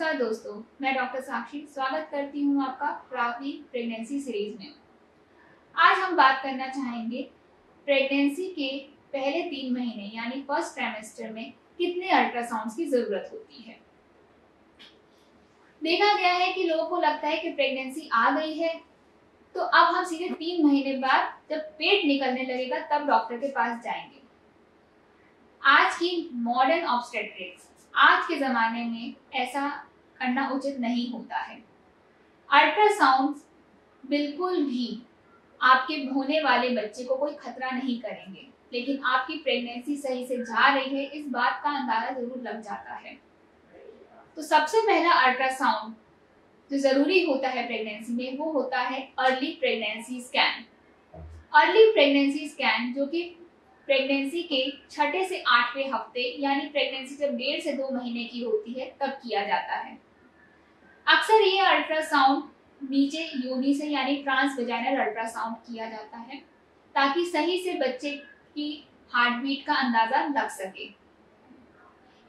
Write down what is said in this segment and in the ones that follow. नमस्कार दोस्तों, मैं डॉक्टर साक्षी स्वागत करती हूं आपका प्रेगनेंसी सीरीज में। आज हम बात करना चाहेंगे प्रेगनेंसी के पहले 3 महीने यानी फर्स्ट ट्राइमेस्टर में कितने अल्ट्रासाउंड की जरूरत होती है। देखा गया है कि लोगों को लगता है कि प्रेगनेंसी आ गई है तो अब हम सीधे 3 महीने बाद जब पेट निकलने लगेगा तब डॉक्टर के पास जाएंगे। आज की मॉडर्न ऑब्स्टेट्रिक्स, आज के जमाने में ऐसा करना उचित नहीं होता है। अल्ट्रासाउंड बिल्कुल भी आपके होने वाले बच्चे को कोई खतरा नहीं करेंगे, लेकिन आपकी प्रेगनेंसी सही से जा रही है इस बात का अंदाजा जरूर लग जाता है। तो सबसे पहला अल्ट्रासाउंड जो जरूरी होता है प्रेगनेंसी में वो होता है early pregnancy scan. Early pregnancy scan जो कि प्रेगनेंसी के 6 से 8वें हफ्ते यानी प्रेगनेंसी जब 1.5 से 2 महीने की होती है तब किया जाता है। अक्सर ये अल्ट्रासाउंड नीचे योनि से यानी ट्रांसवेजाइनल अल्ट्रासाउंड किया जाता है ताकि सही से बच्चे की हार्ट बीट का अंदाजा लग सके।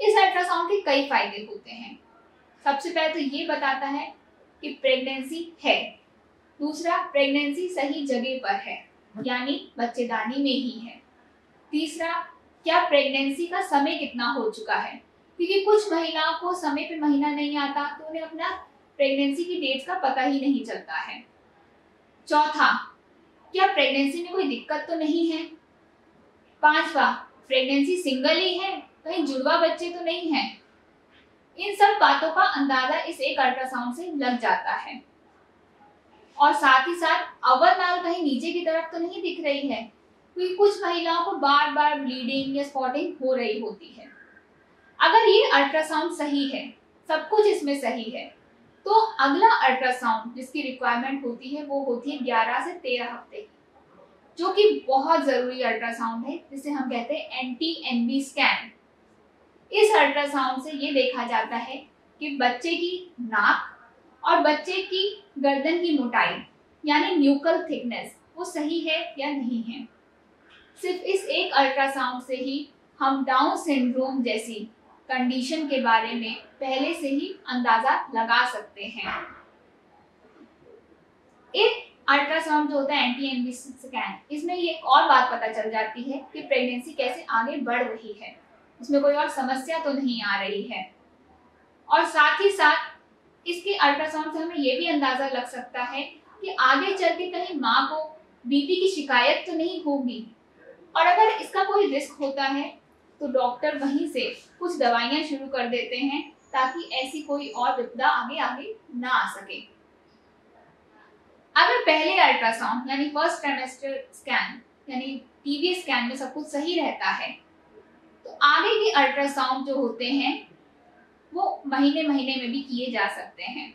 इस अल्ट्रासाउंड के कई फायदे होते हैं। सबसे पहले तो ये बताता है कि प्रेगनेंसी है। दूसरा, प्रेगनेंसी सही जगह पर है यानी बच्चेदानी में ही है। तीसरा, क्या प्रेगनेंसी का समय कितना हो चुका है, क्योंकि कुछ महिलाओं को समय पे महीना नहीं आता तो उन्हें अपना प्रेगनेंसी की डेट्स का पता ही नहीं चलता है। चौथा, क्या प्रेगनेंसी में कोई दिक्कत तो नहीं है। पांचवा, प्रेगनेंसी सिंगल ही है, कहीं जुड़वा बच्चे तो नहीं है। इन सब बातों का अंदाजा इस एक अल्ट्रासाउंड से लग जाता है। और साथ ही साथ अवरनाल कहीं नीचे की तरफ तो नहीं दिख रही है, क्योंकि कुछ महिलाओं को बार बार ब्लीडिंग या स्पॉटिंग हो रही होती है। अगर ये अल्ट्रासाउंड सही है, सब कुछ इसमें सही है, तो अगला अल्ट्रासाउंड जिसकी रिक्वायरमेंट होती है वो होती है 11 से 13 हफ्ते की, जो कि बहुत जरूरी अल्ट्रासाउंड है जिसे हम कहते हैं एनटी स्कैन। इस अल्ट्रासाउंड से ये देखा जाता है कि बच्चे की नाक और बच्चे की गर्दन की मोटाई यानी न्यूक्लियर थिकनेस वो सही है या नहीं है। सिर्फ इस एक अल्ट्रासाउंड से ही हम डाउन सिंड्रोम जैसी कंडीशन के बारे में पहले से ही अंदाजा लगा सकते हैं। एक अल्ट्रासाउंड जो होता है एंटी स्कैन, इसमें ये एक और बात पता चल जाती है कि प्रेगनेंसी कैसे आगे बढ़ रही है, उसमें कोई और समस्या तो नहीं आ रही है। और साथ ही साथ इसके अल्ट्रासाउंड से हमें ये भी अंदाजा लग सकता है कि आगे चल के कहीं माँ को बीपी की शिकायत तो नहीं होगी, और अगर इसका कोई रिस्क होता है तो डॉक्टर वहीं से कुछ दवाइयां शुरू कर देते हैं ताकि ऐसी कोई और विपदा आगे आगे ना आ सके। अगर पहले अल्ट्रासाउंड यानी फर्स्ट ट्राइमेस्टर स्कैन यानी टीवी स्कैन में सब कुछ सही रहता है तो आगे के अल्ट्रासाउंड जो होते हैं वो महीने महीने में भी किए जा सकते हैं।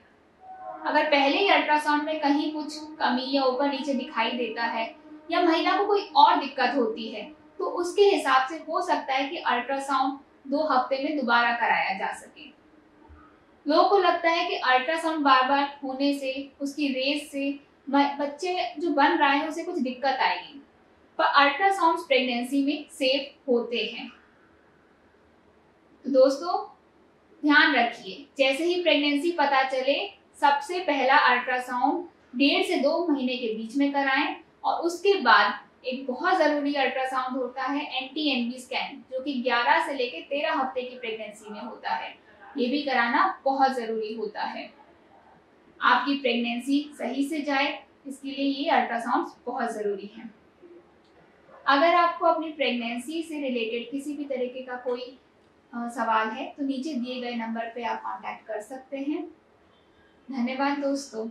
अगर पहले ही अल्ट्रासाउंड में कहीं कुछ कमी या ऊपर नीचे दिखाई देता है या महिला को कोई और दिक्कत होती है तो उसके हिसाब से हो सकता है कि अल्ट्रासाउंड 2 हफ्ते में दोबारा कराया जा सके। लोगों को लगता है कि अल्ट्रासाउंड बार बार होने से, उसकी रेस से बच्चे जो बन रहा है उसे कुछ दिक्कत आएगी, पर अल्ट्रासाउंड प्रेगनेंसी में सेफ होते हैं। तो दोस्तों ध्यान रखिए, जैसे ही प्रेगनेंसी पता चले सबसे पहला अल्ट्रासाउंड 1.5 से 2 महीने के बीच में कराएं। और उसके बाद एक बहुत जरूरी अल्ट्रासाउंड होता है एनटी स्कैन जो कि 11 से लेकर 13 हफ्ते की प्रेगनेंसी में होता है। ये भी कराना बहुत जरूरी होता है। आपकी प्रेगनेंसी सही से जाए इसके लिए ये अल्ट्रासाउंड बहुत जरूरी हैं। अगर आपको अपनी प्रेगनेंसी से रिलेटेड किसी भी तरीके का कोई सवाल है तो नीचे दिए गए नंबर पर आप कॉन्टैक्ट कर सकते हैं। धन्यवाद दोस्तों।